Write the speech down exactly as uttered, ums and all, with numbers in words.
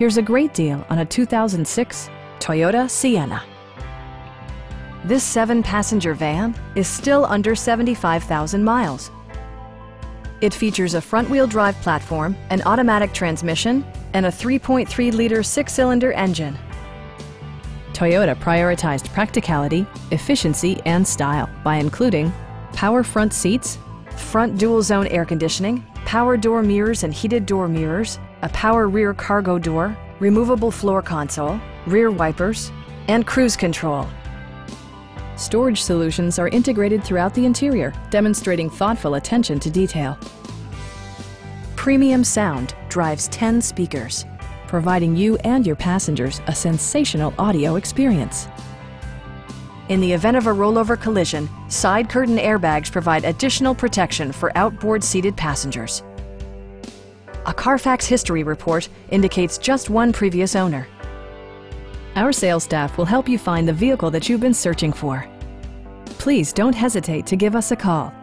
Here's a great deal on a two thousand six Toyota Sienna. This seven passenger van is still under seventy-five thousand miles. It features a front-wheel drive platform, an automatic transmission, and a three point three liter six-cylinder engine. Toyota prioritized practicality, efficiency, and style by including power front seats, front dual-zone air conditioning, power door mirrors and heated door mirrors, a power rear cargo door, removable floor console, rear wipers, and cruise control. Storage solutions are integrated throughout the interior, demonstrating thoughtful attention to detail. Premium sound drives ten speakers, providing you and your passengers a sensational audio experience. In the event of a rollover collision, side curtain airbags provide additional protection for outboard seated passengers. A Carfax history report indicates just one previous owner. Our sales staff will help you find the vehicle that you've been searching for. Please don't hesitate to give us a call.